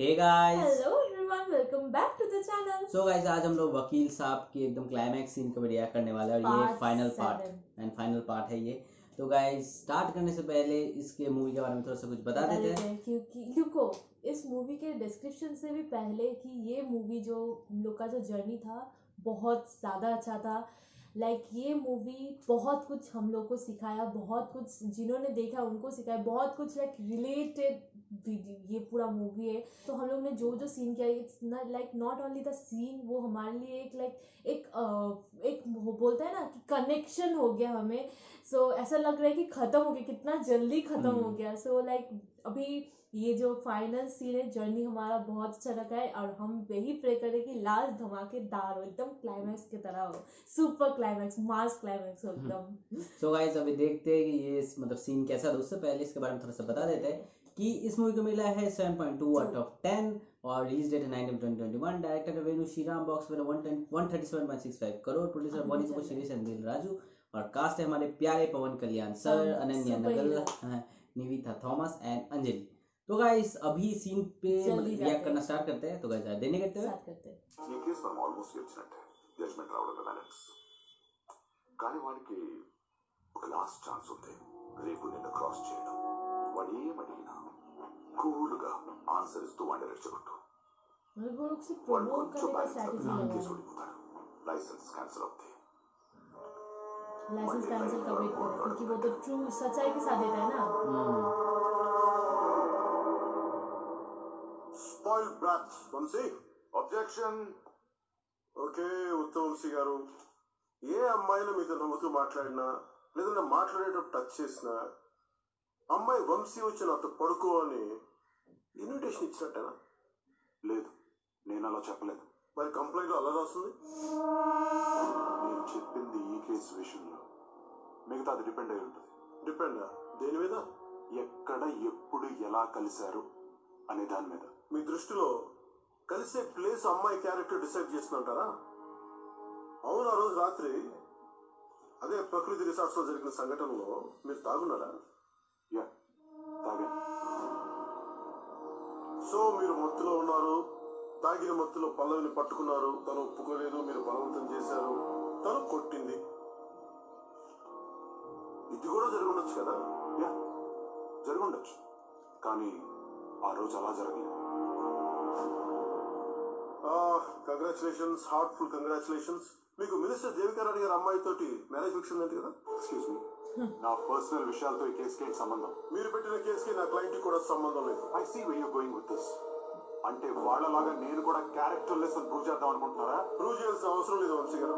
Hey guys, hello everyone, welcome back to the channel. So guys, आज हम लोग वकील साहब के एकदम क्लाइमैक्स सीन को रिएक्ट करने वाले हैं और ये फाइनल पार्ट है ये। तो गाइस, स्टार्ट करने से पहले इसके मूवी के बारे में थोड़ा सा कुछ बता देते हैं क्योंकि इस मूवी के डिस्क्रिप्शन से भी पहले कि ये मूवी जो हम लोग का जो जर्नी था बहुत ज़्यादा अच्छा था। ये मूवी बहुत कुछ हम लोग को सिखाया, बहुत कुछ जिन्होंने देखा उनको सिखाया, बहुत कुछ रिलेटेड ये पूरा मूवी है। तो हम लोग ने जो जो सीन किया, it's not only the scene, वो हमारे लिए एक एक बोलता है ना कि कनेक्शन हो गया हमें। सो ऐसा लग रहा है कि खत्म हो गया, कितना जल्दी खत्म हो गया। सो अभी ये जो फाइनल सीन है जर्नी हमारा बहुत अच्छा लगा है और हम यही प्रे करें कि लास्ट धमाकेदार हो, एकदम क्लाइमैक्स की तरह हो, सुपर क्लाइमैक्स, मास क्लाइमैक्स हो एकदम। सो गाइस, अभी देखते हैं कि ये सीन कैसा था। उससे पहले इसके बारे में थोड़ा सा बता देते हैं कि इस मूवी को मिला है 7.2 आउट ऑफ 10 और रिलीज डेट है 9/2021। डायरेक्टर का रेवेन्यू Sriram, box office 137.65 crore, producer मनीष कोशिश, अनिल राजू और कास्ट है हमारे प्यारे Pawan Kalyan sir, Ananya Nivetha, Thomas and Anjali. तो गाइस, अभी सीन पे रिएक्ट करना स्टार्ट करते हैं। तो गाइस, देने करते हैं, ये केस पर ऑलमोस्ट इंसिडेंट है, जजमेंट राउंड पे बैलेंस कार्यवाही के लास्ट चांस होते रेगुल इन द क्रॉस चेड वडी मडीना कूलगा आंसर इज टू अंडर रिचुट मैं बोलूं से प्रमोट करने का स्ट्रेटजी है। लाइसेंस कैंसिल होते हैं, लाइसेंस कैंसिल करने को क्योंकि वो तो ट्रू सच्चाई के साथ देता है ना। Spoiled brats. Vamsi, objection. Okay, Uttam Sigaru. Ye ammayla meedu namutu maatladina, ledana maatladeto touch chesina. Ammay Vamsi vachi natho paduko ani invitation ichchattana. Ledu, nenu ala cheppaledu. Mari complaint lo ala rastundi. Nenu cheppindi ee case vishayamlo. Migitadi depend ayi untadi. Depend a? Deni meeda? Ekkada eppudu ela kalisaru ane dani meeda. మీ దృష్టిలో కలిసే place అమ్మాయి character decide చేస్తున్నారా? అవును, ఆ రోజు రాత్రి అదే ప్రకృతి రిసార్ట్స్లో జరిగిన సంఘటనలో మీరు తాగున్నారా? యా, తాగా. సో మీరు మత్తులో ఉన్నారు, తాగిన మత్తులో పల్లవిని పట్టుకున్నారు, తను ఒప్పుకోలేదు, మీరు బలవంతం చేశారు, తను కొట్టింది. ఇది కూడా జరుగుండొచ్చు కదా? యా, జరుగుండొచ్చు, కానీ ఆ రోజు అలా జరగలేదు. Congratulations, heartful congratulations. మీకు మినిస్టర్ దేవికారాణి గారి అమ్మాయి తోటి మ్యారేజ్ ఫిక్షన్ ఉంది కదా? ఎక్స్క్యూజ్ మీ, నా పర్సనల్ విషయాలతో ఈ కేసుకి సంబంధం, మీరు పెట్టిన కేసుకి నా క్లయింట్కి కూడా సంబంధం లేదు. I see where you going with this. అంటే వాళ్ళలాగా నేను కూడా క్యారెక్టర్ లెస్ అని ప్రూవ్ చేద్దాం అనుకుంటున్నారా? ప్రూవ్ చేయాల్సిన అవసరం లేదు వంశీ గారు.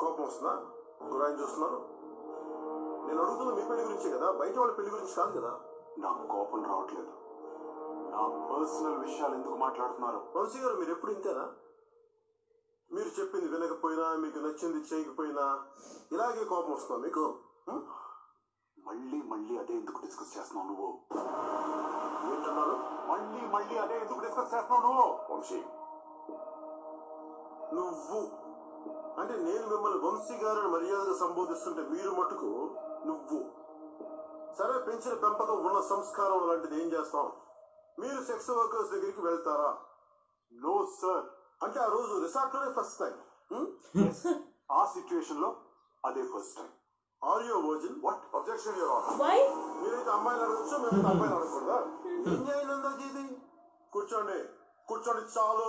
కోపం వస్తుందా? గురాయిని చూస్తున్నారు. నేను అడుగుతున్న మీ పెళ్లి గురించే కదా, బయట వాళ్ళ పెళ్లి గురించి కాదు కదా. నాకు కోపం రావట్లేదు, నా పర్సనల్ విషయాలు ఎందుకు మాట్లాడుతున్నారు? వంశీ గారు, మీరు ఎప్పుడు ఇంతేనా? మీరు చెప్పింది వినకపోయినా, మీకు నచ్చింది చేయకపోయినా ఇలాగే కోపం వస్తుందా మీకు? మళ్ళీ మళ్ళీ అదే ఎందుకు డిస్కస్ చేస్తున్నావు నువ్వు? ఏంటన్నారు? మళ్ళీ మళ్ళీ అదే ఎందుకు డిస్కస్ చేస్తున్నావు నువ్వు? వంశీ, నువ్వు అంటే నేను మిమ్మల్ని వంశీ గారు మర్యాదగా సంబోధిస్తుంటే మీరు మటుకు నువ్వు. సరే, పెంచిన పెంపకం ఉన్న సంస్కారం అలాంటిది, ఏం చేస్తాం? మీరు సెక్స్ వర్కర్స్ దగ్గరికి వెళ్తారా? No sir. అంటే ఆ రోజు రిసార్ట్ లోనే ఫస్ట్ టైం, ఆ సిచ్యువేషన్ లో అదే first time. Are you virgin? What? Objection your honour. Why? మీరైతే అమ్మాయిలు అడగచ్చు, మేమైతే అబ్బాయిలు అడగకూడదా? ఏం కూర్చోండి, కూర్చోండి చాలు.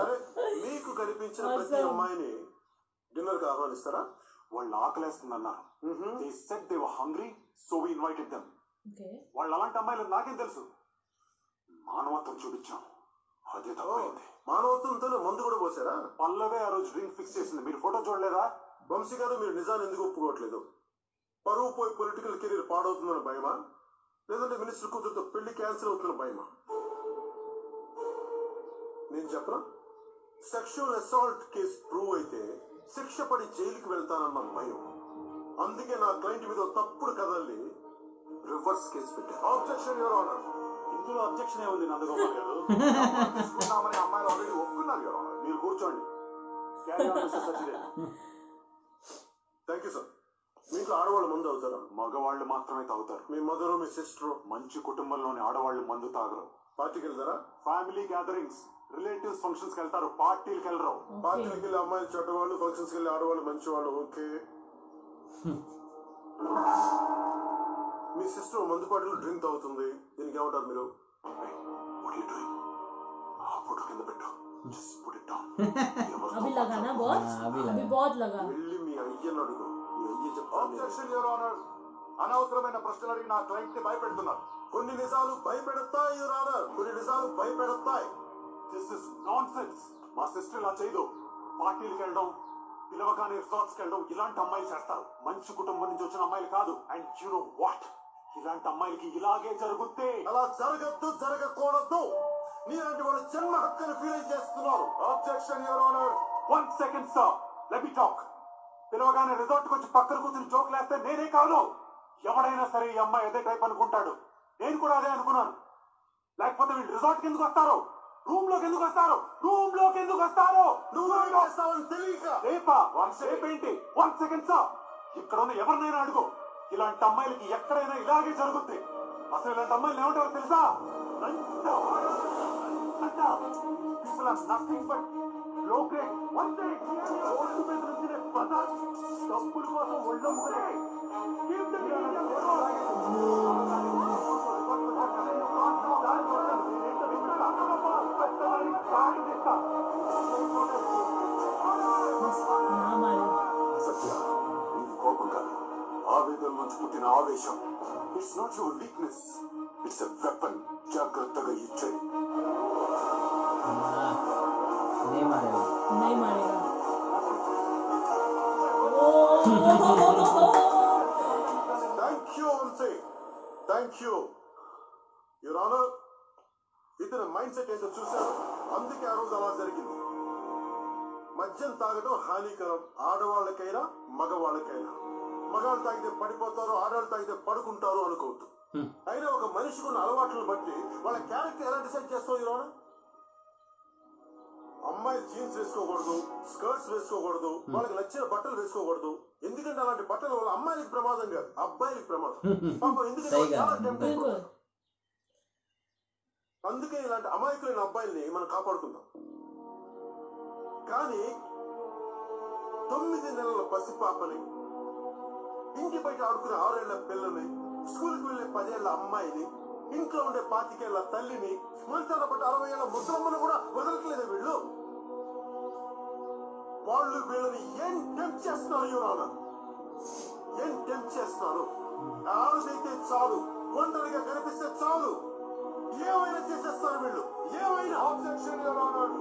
సరే, మీకు కనిపించిన ప్రతి అమ్మాయిని డిన్నర్ కి ఆహ్వానిస్తారా? వాళ్ళు ఆకలేస్తుందన్నారు, they said they were hungry so we invited them. వాళ్ళు అలాంటి అమ్మాయిలు నాకేం తెలుసు? మానవత్వం చూపించాం, అదే తప్పైంది. మానవత్వంతోనే మందు కూడా పోసారా? పల్లవే ఆ రోజు డ్రింక్ ఫిక్స్ చేసింది, మీరు ఫోటో చూడలేదా? వంశీ గారు, మీరు నిజాన్ని ఎందుకు ఒప్పుకోవట్లేదు? పరువు పోయి పొలిటికల్ కెరీర్ పాడవుతుందని భయమా, లేదంటే మినిస్టర్ కూతురుతో పెళ్లి క్యాన్సిల్ అవుతున్న భయమా? నేను చెప్పరా, సెక్షువల్ అసాల్ట్ కేసు ప్రూవ్ అయితే శిక్ష పడి జైలుకి వెళ్తానన్న భయం, అందుకే నా క్లయింట్ మీద తప్పుడు కదల్ని రివర్స్ కేసు పెట్టారు. Objection your honour. ఇందులో అబ్జెక్షన్ ఏముంది నందగోపాల్ గారు? తీసుకున్నామని అమ్మాయిలు ఆల్రెడీ ఒప్పుకున్నారు యువర్ ఆనర్. మీరు కూర్చోండి. Thank you sir. మీ ఇంట్లో ఆడవాళ్ళు ముందు అవుతారు, మగవాళ్ళు మాత్రమే తాగుతారు. మీ మదరు మీ సిస్టరు మంచి కుటుంబంలోని ఆడవాళ్ళు మందు తాగరు. పార్టీకి వెళ్తారా? ఫ్యామిలీ గ్యాదరింగ్స్, రిలేటివ్స్ ఫంక్షన్స్కి వెళ్తారు, పార్టీలకి వెళ్ళరు. పార్టీలకి వెళ్ళి అమ్మాయిలు చెడ్డవాళ్ళు, ఫంక్షన్స్కి వెళ్ళి ఆడవాళ్ళు మంచి వాళ్ళు. ఓకే, మీ సిస్టర్ మందు పాటలు డ్రింక్ తాగుతుంది, దీనికి ఏమంటారు మీరు? ఫోటో కింద పెట్టు, అవి లగానా బాస్, అవి బాస్ లగా. వెళ్ళి మీ అయ్యని అడుగు, మీ అయ్య చెప్తాడు. Objection your honour. అనవసరమైన ప్రశ్నలు అడిగి నా క్లయింట్ ని భయపెడుతున్నారు. కొన్ని నిజాలు భయపెడతాయి యువర్ ఆనర్, కొన్ని నిజాలు భయపెడతాయి. This is nonsense. మా సిస్టర్ ఇలా చేయదు. పార్టీలకు వెళ్ళడం, పిలవగానే రిసార్ట్స్కి వెళ్ళడం ఇలాంటి అమ్మాయిలు చేస్తారు. మంచి కుటుంబం నుంచి వచ్చిన అమ్మాయిలు కాదు. అండ్ యు నో వాట్, ఇలాంటి అమ్మాయిలకి ఇలాగే జరుగుతే అలా జరగద్దు, జరగకూడదు. నీలాంటి వాళ్ళు జన్మ హక్కును ఫీల్ చేస్తున్నారు. Objection your honour. 1 second sir, let me talk. పిలవగానే రిసార్ట్కి వచ్చి పక్కన కూర్చుని జోకులేస్తే నేనే కాదు ఎవడైనా సరే ఈ అమ్మాయి అదే టైప్ అనుకుంటాడు. నేను కూడా అదే అనుకున్నాను. లేకపోతే వీళ్ళు రిసార్ట్కి ఎందుకు వస్తారు? రూమ్ లోకి ఎందుకు వస్తారు? ఏంటి? 1 సెకండ్ సార్, ఇక్కడ ఉన్న ఎవరినైనా అడుగు, ఇలాంటి అమ్మాయిలకి ఎక్కడైనా ఇలాగే జరుగుద్ది. అసలు ఇలాంటి అమ్మాయిలు ఏమంటారో తెలుసా? డబ్బుల కోసం ఒళ్ళు కోపం కాదు, ఆవేదన నుంచి పుట్టిన ఆవేశం. It's not your weakness, it's a weapon. జాగ్రత్తగా ఇచ్చే ఇతర మైండ్ సెట్ ఏంటో చూశారు. అందుకే ఆ రోజు అలా జరిగింది. మద్యం తాగడం హానికరం, ఆడవాళ్ళకైనా మగవాళ్ళకైనా. మగాళ్ళు తాగితే పడిపోతారు, ఆడవాళ్ళు తాగితే పడుకుంటారు అనుకోవద్దు. అయినా ఒక మనిషికి ఉన్న అలవాట్లను బట్టి వాళ్ళ క్యారెక్టర్ ఎలా డిసైడ్ చేస్తావు ఈరోజు? అమ్మాయి జీన్స్ వేసుకోకూడదు, స్కర్ట్స్ వేసుకోకూడదు, వాళ్ళకి నచ్చిన బట్టలు వేసుకోకూడదు. ఎందుకంటే అలాంటి బట్టల వల్ల అమ్మాయికి ప్రమాదం కాదు, అబ్బాయికి ప్రమాదం. ఎందుకంటే అందుకే ఇలాంటి అమాయకులైన అబ్బాయిల్ని మనం కాపాడుకుందాం. కానీ 9 నెలల పసిపాపని, ఇంటి బయట ఆడుకునే 6 ఏళ్ల పిల్లని, స్కూల్కి వెళ్లే 10 ఏళ్ల అమ్మాయిని, ఇంట్లో ఉండే 25 ఏళ్ల తల్లిని, మనసాన పట్టు 60 ఏళ్ల ముసలమ్మను కూడా వదలట్లేదు వీళ్ళు. వాళ్ళు వీళ్ళని ఏం టెంప్ట్ చేస్తున్నారు యువరానా? ఏం టెంప్ట్ చేస్తున్నారు? ఆడదైతే చాలు, ఒంటరిగా కనిపిస్తే చాలు, ఏమైనా చేసేస్తారు వీళ్ళు, ఏమైనా. Objection your honour.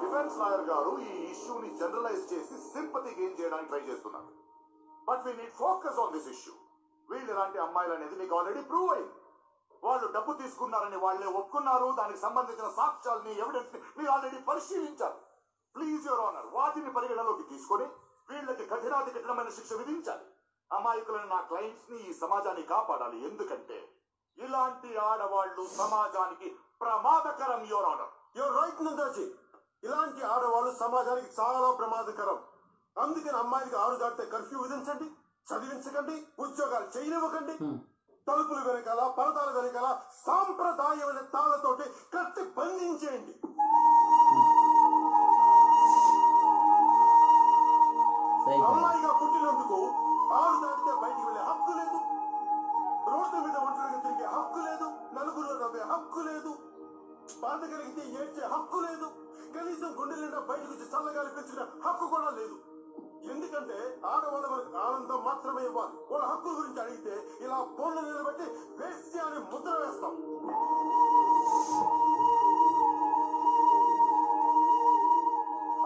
Defence lawyer గారు ఈ ఇష్యూని జనరలైజ్ చేసి సింపతి గెయిన్ చేయడానికి ట్రై చేస్తున్నారు. But we need focus on this issue. వీళ్ళు ఇలాంటి అమ్మాయిలు అనేది మీకు ఆల్రెడీ ప్రూవ్ అయింది. వాళ్ళు డబ్బు తీసుకున్నారని వాళ్ళే ఒప్పుకున్నారు. దానికి సంబంధించిన సాక్ష్యాలని, ఎవిడెన్స్ ని మీరు ఆల్రెడీ పరిశీలించారు. ప్లీజ్ యువర్ ఆనర్, వాటిని పరిగణలోకి తీసుకొని వీళ్ళకి కఠినాతి కఠినమైన శిక్ష విధించాలి. అమాయకులను, నా క్లయింట్స్ ని, ఈ సమాజాన్ని కాపాడాలి. ఎందుకంటే ఇలాంటి ఆడవాళ్ళు సమాజానికి ప్రమాదకరం your honour. Your right Nandaji, ఇలాంటి ఆడవాళ్ళు సమాజానికి చాలా ప్రమాదకరం. అందుకని అమ్మాయికి 6 దాటితే కర్ఫ్యూ విధించండి, చదివించకండి, ఉద్యోగాలు చేయనివ్వకండి. తలుపులు వెనకాల, పరదాలు వెనకాల సాంప్రదాయమైన తాళ్లతోటి కత్తి బంధించేయండి. అమ్మాయిగా పుట్టినందుకు 6 దాటితే బయటికి వెళ్ళే హక్కు లేదు, రోడ్ల మీద ఒంటరిగా తిరిగే హక్కు లేదు, నలుగురు నవ్వే హక్కు లేదు, బాధ కలిగితే ఏడ్చే హక్కు లేదు, కనీసం గుండె నిండా బయటకు వచ్చి చల్లగాలి పెంచుకునే హక్కు కూడా లేదు. ఎందుకంటే ఆడవాళ్ళ మనకు ఆనందం మాత్రమే ఇవ్వాలి. వాళ్ళ హక్కుల గురించి అడిగితే ఇలా బోర్డు నిలబెట్టి వేసి అని ముద్ర వేస్తాం.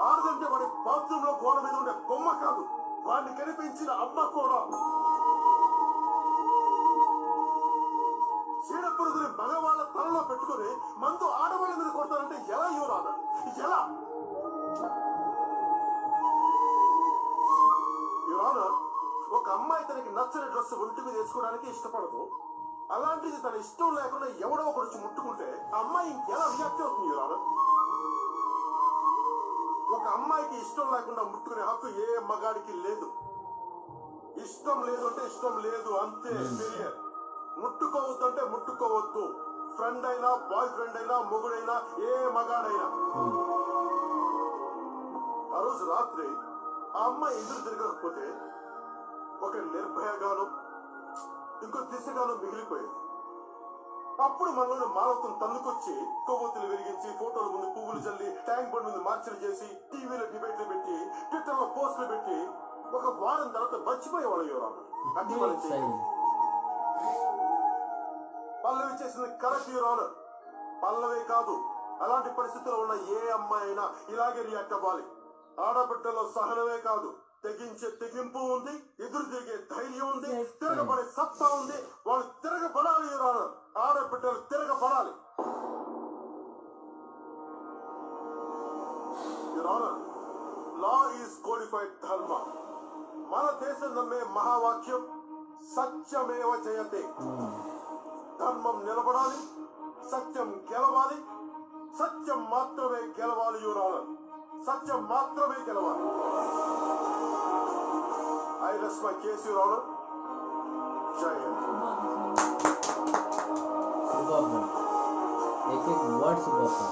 ఆడదంటే వాడి బాత్రూమ్ లో గోడ మీద ఉండే బొమ్మ కాదు, వాడిని కనిపించిన అమ్మ కూడా. చీడపురుగుని మగవాళ్ళ తలలో పెట్టుకుని మందు ఆడవాళ్ళ మీద కొడతారంటే ఎలా యువరాదు? ఎలా యువరానర్? ఒక అమ్మాయి తనకి నచ్చని డ్రెస్ ఒంటి మీద వేసుకోవడానికి ఇష్టపడదు. అలాంటిది తన ఇష్టం లేకుండా ఎవడో ఒకటి వచ్చి ముట్టుకుంటే ఆ అమ్మాయి ఇంకెలా రియాక్ట్ అవుతుంది యువరానర్? ఒక అమ్మాయికి ఇష్టం లేకుండా ముట్టుకునే హక్కు ఏ మగాడికి లేదు. ఈ ఇష్టం లేదంటే ఇష్టం లేదు అంతే క్లియర్ ముట్టుకోవద్దంటే ముట్టుకోవద్దు ఫ్రెండ్ అయినా బాయ్ ఫ్రెండ్ అయినా మొగుడైనా ఏ మగాడైనా ఆ రోజు రాత్రి ఆ అమ్మాయి ఎదురు తిరగకపోతే ఒక నిర్భయగాను ఇంకో దిశగాను మిగిలిపోయింది అప్పుడు మనలోని మానవత్వం తన్నుకొచ్చి కొవ్వొత్తులు వెలిగించి ఫోటోల ముందు పువ్వులు చల్లి ట్యాంక్ బండ్ ముందు మార్చలు చేసి టీవీలో డిబేట్లు పెట్టి ట్విట్టర్లో పోస్టులు పెట్టి ఒక వారం తర్వాత మర్చిపోయేవాళ్ళు యువరాముడు అది మనం చేయాలి పల్లవి చేసిన కరెక్ట్ యువరాను పల్లవే కాదు అలాంటి పరిస్థితుల్లో ఉన్న ఏ అమ్మాయి అయినా ఇలాగే రియాక్ట్ అవ్వాలి ఆడబిడ్డలో సహనమే కాదు తెగించే తెగింపు ఉంది ఎదురు తిరిగే ధైర్యం ఉంది తిరగబడే సత్తా ఉంది వాళ్ళు తిరగబడాలి యువరాను ఆడబిడ్డలు తిరగబడాలి యువరాను లా ఈజ్ కోడిఫైడ్ ధర్మ మన దేశం నమ్మే మహావాక్యం సత్యమేవ జయతే ధర్మం నిలబడాలి సత్యం గెలవాలి సత్యం మాత్రమే గెలవాలి యువరాలు సత్యం మాత్రమే గెలవాలి ఐ రెస్ట్ మై కేస్ యువరాలు జై హింద్ एक एक वर्ड से बोलता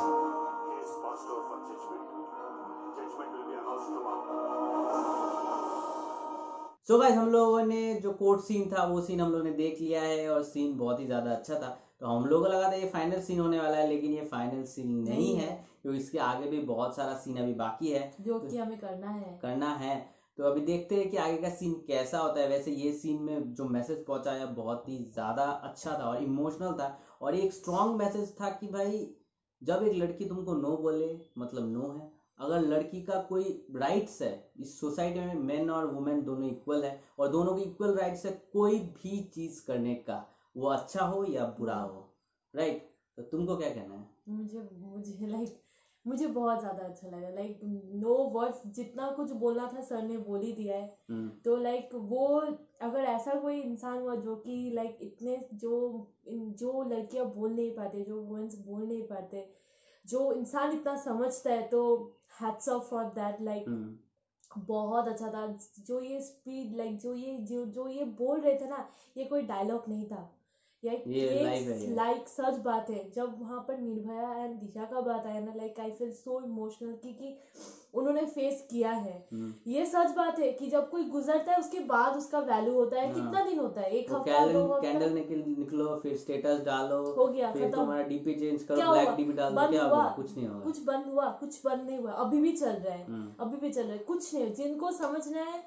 तो गाइस हम लोगों ने जो कोर्ट सीन था वो सीन हम लोगों ने देख लिया है और सीन बहुत ही ज़्यादा अच्छा था। तो हम लोगों को लगा था ये फाइनल सीन होने वाला है लेकिन ये फाइनल सीन नहीं है क्योंकि इसके आगे भी बहुत सारा सीन अभी बाकी है जो कि हमें करना है। तो अभी देखते हैं कि आगे का सीन कैसा होता है। वैसे ये सीन में जो मैसेज पहुँचाया बहुत ही ज़्यादा अच्छा था और इमोशनल था और एक स्ट्रॉन्ग मैसेज था कि भाई जब एक लड़की तुमको नो बोले मतलब नो है। अगर लड़की का कोई राइट्स है इस सोसाइटी में मेन और वुमेन दोनों इक्वल है और दोनों के इक्वल राइट्स है कोई भी चीज़ करने का वो अच्छा हो या बुरा हो राइट। तो तुमको क्या कहना है? मुझे बहुत ज़्यादा अच्छा लगा लाइक नो वर्ड्स जितना कुछ बोलना था सर ने बोल ही दिया है। तो लाइक वो अगर ऐसा कोई इंसान हुआ जो कि लाइक इतने जो लड़कियाँ बोल नहीं पाते जो वुमेन्स बोल नहीं पाते जो इंसान इतना समझता है तो hats off for that like बहुत अच्छा था। जो ये स्पीड लाइक जो ये बोल रहे थे ना ये कोई डायलॉग नहीं था ये लाइक सच बात है। जब वहाँ पर निर्भया एंड दिशा का बात आया ना like I feel so emotional कि उन्होंने फेस किया है। ये सच बात है कि जब कोई गुजरता है उसके बाद उसका वैल्यू होता है। कितना दिन होता है? एक हफ्ता दो कैंडल निकलो फिर स्टेटस डालो हो गया फिर तुम्हारा डीपी चेंज करो ब्लैक डीपी डाल दो क्या हुआ? कुछ नहीं हुआ। कुछ बंद नहीं हुआ अभी भी चल रहा है कुछ नहीं। जिनको समझना है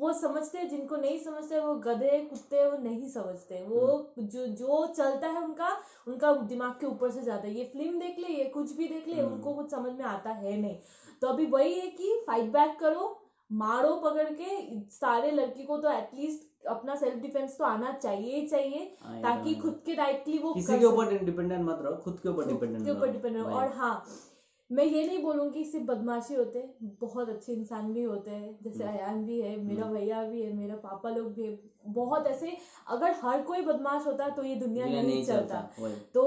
वो समझते हैं जिनको नहीं समझते वो गधे कुत्ते वो नहीं समझते वो जो चलता है उनका दिमाग के ऊपर से जाता है। ये फिल्म देख ले ये कुछ भी देख ले उनको कुछ समझ में आता है नहीं। तो अभी वही है कि फाइट बैक करो मारो पकड़ के सारे लड़की को तो एटलीस्ट अपना सेल्फ डिफेंस तो आना चाहिए ताकि खुद के डायरेक्टली वो किसी के ऊपर डिपेंडेंट मत रहो खुद के ऊपर डिपेंडेंट और हाँ मैं ये नहीं बोलूँगी सिर्फ बदमाशी होते हैं बहुत अच्छे इंसान भी होते हैं जैसे अयान भी है मेरा भैया भी है मेरा पापा लोग भी है बहुत ऐसे। अगर हर कोई बदमाश होता तो ये दुनिया नहीं चलता। तो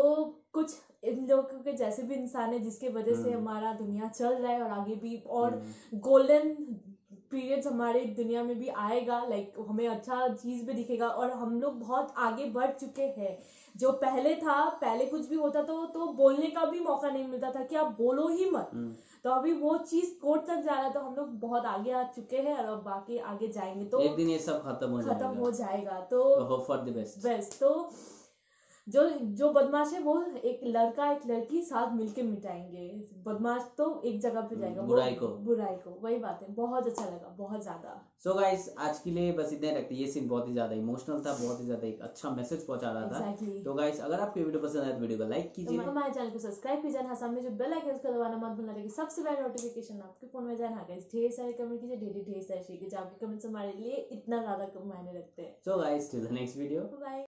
कुछ इन लोगों के जैसे भी इंसान है जिसके वजह से हमारा दुनिया चल रहा है और आगे भी और गोल्डन पीरियड्स हमारे दुनिया में भी आएगा लाइक हमें अच्छा चीज़ भी दिखेगा और हम लोग बहुत आगे बढ़ चुके हैं। जो पहले था पहले कुछ भी होता तो बोलने का भी मौका नहीं मिलता था कि आप बोलो ही मत। तो अभी वो चीज कोर्ट तक जा रहा है तो हम लोग बहुत आगे आ चुके हैं और अब बाकी आगे जाएंगे तो एक दिन ये सब खत्म हो जाएगा। तो होप फॉर द बेस्ट। तो जो बदमाश है वो एक लड़का एक लड़की साथ मिलके मिटाएंगे बदमाश तो एक जगह पे जाएगा बुराई को वही बात है। बहुत अच्छा लगा बहुत ज्यादा। सो गाइस आज के लिए बस इतना रखते हैं। ये सीन बहुत ही ज्यादा इमोशनल था बहुत ही ज्यादा एक अच्छा मैसेज पहुंचा रहा था। तो गाइस अगर आपको वीडियो पसंद आया तो वीडियो को लाइक कीजिए हमारे चैनल को सब्सक्राइब कीजिए हाँ सामने जो बेल आइकन उसको दबाना मत भूलना ताकि सबसे पहले नोटिफिकेशन आपके फोन में जाए। हाँ गाइस ढेर सारे कमेंट कीजिए ढेर सारे शेयर कीजिए आपके कमेंट्स हमारे लिए इतना ज्यादा मायने रखते हैं। So guys till the next video bye.